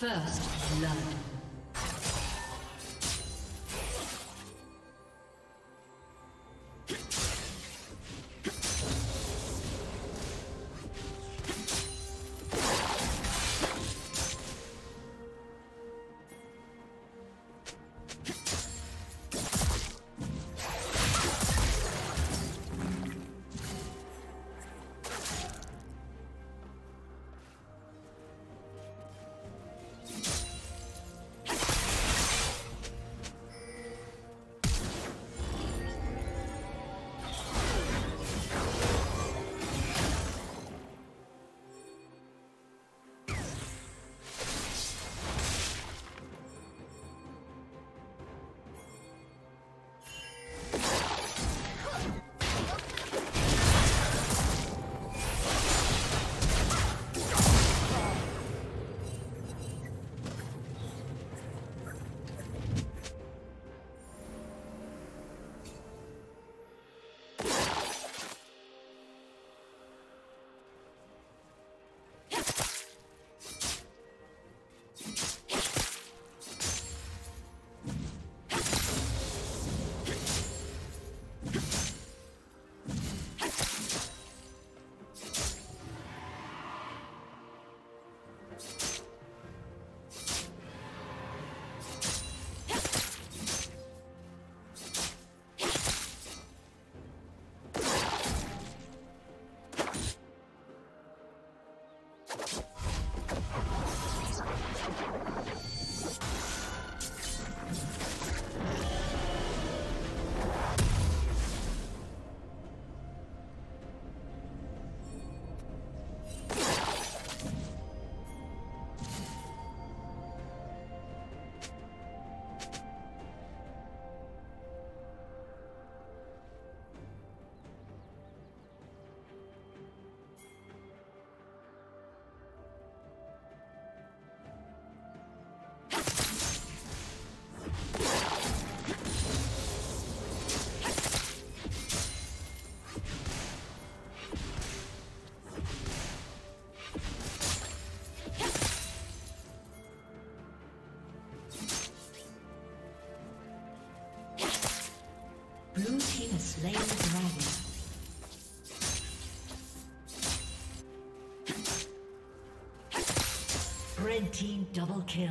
First blood. Slain the dragon. Red team double kill.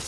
You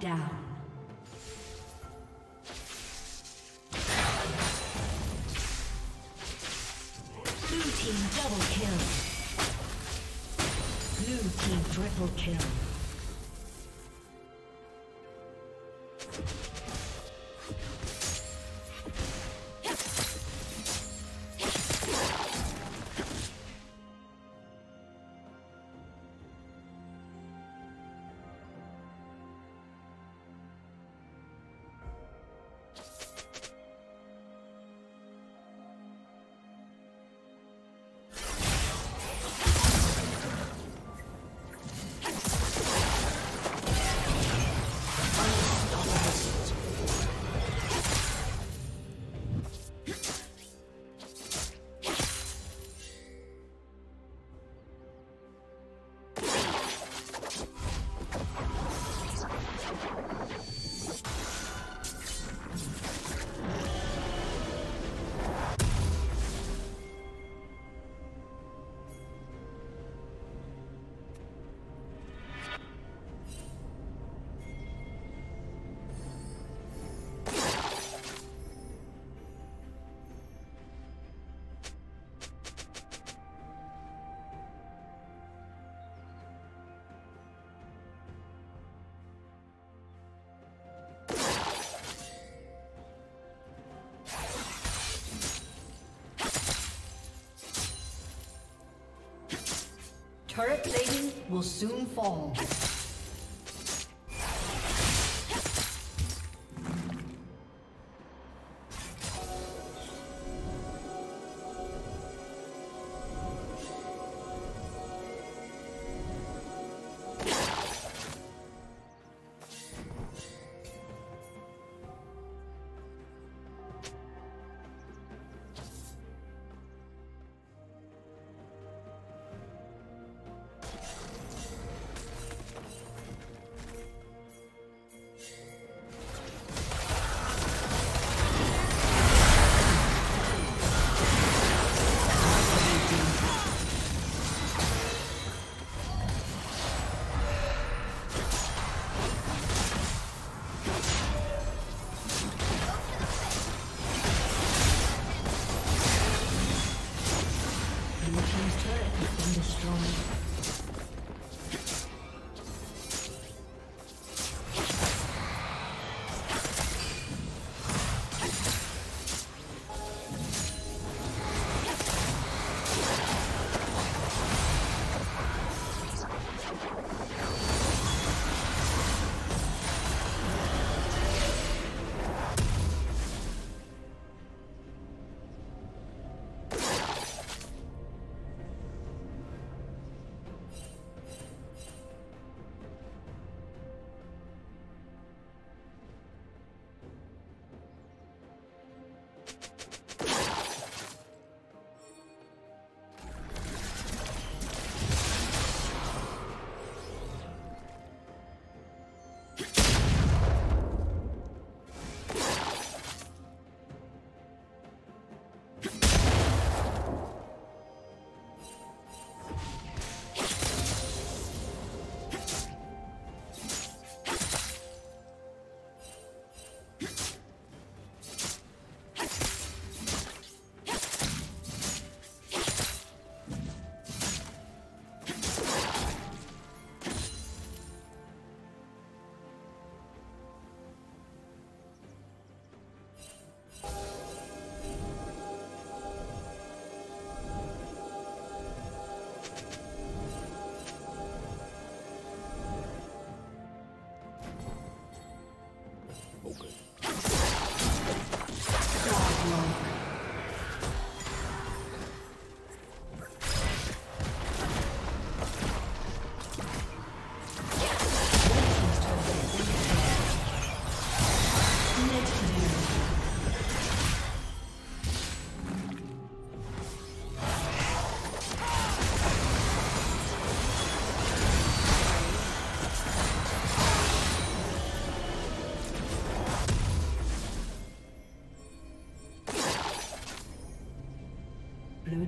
down. Blue team double kill. Blue team triple kill. Turret plating will soon fall. Blue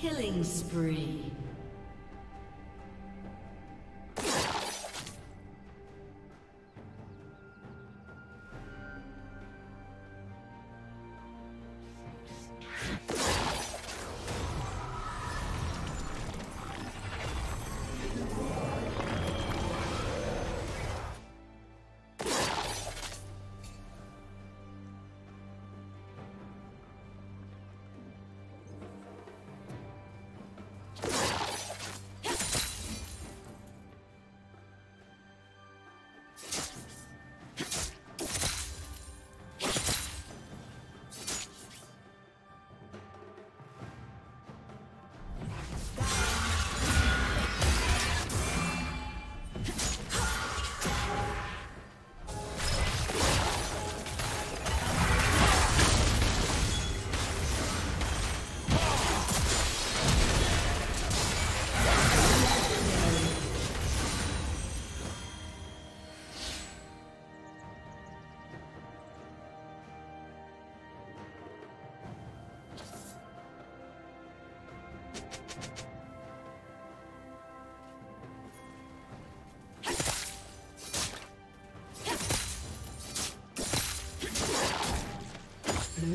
Killing spree. Blue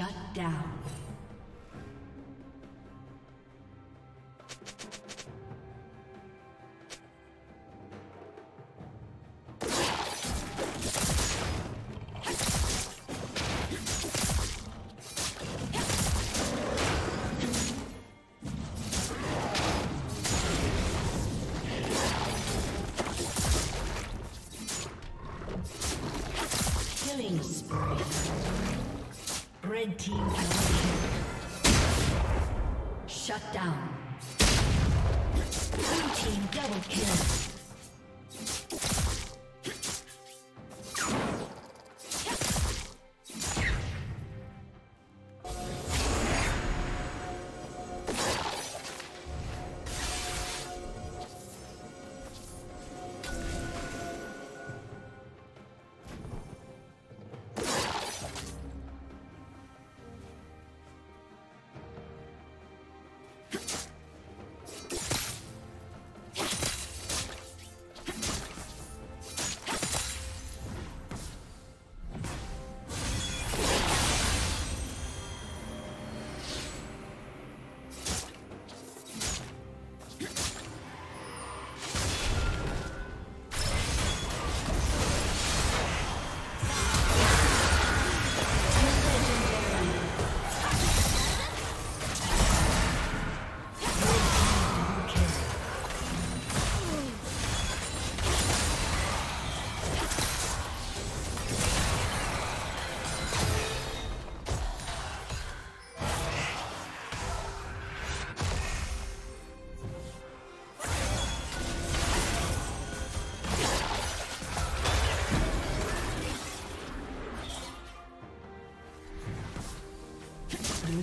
Shut down. Killing spree. Red team kill. Shut down. Blue team double kill. Blue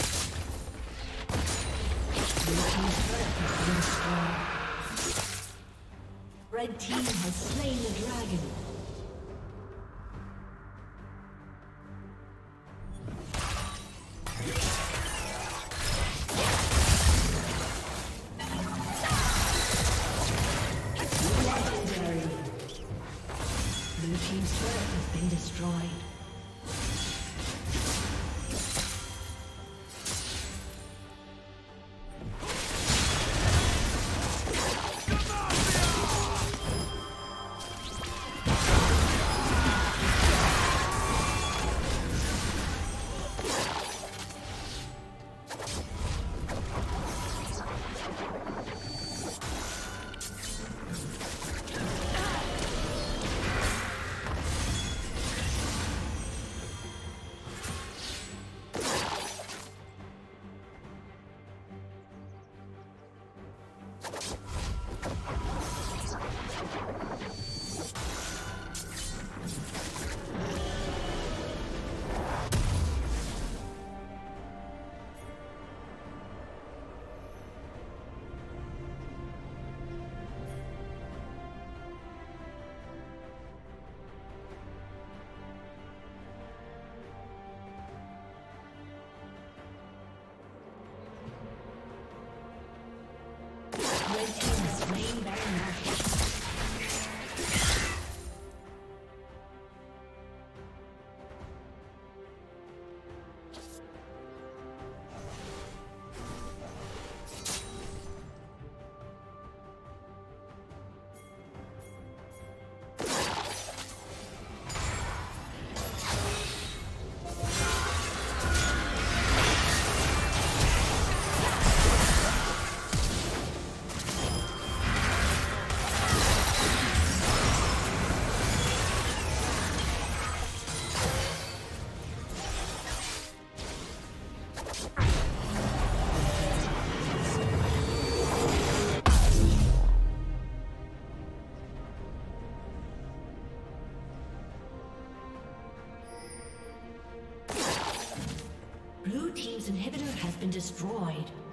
team's turret has been destroyed. Red team has slain the dragon. Inhibitor has been destroyed.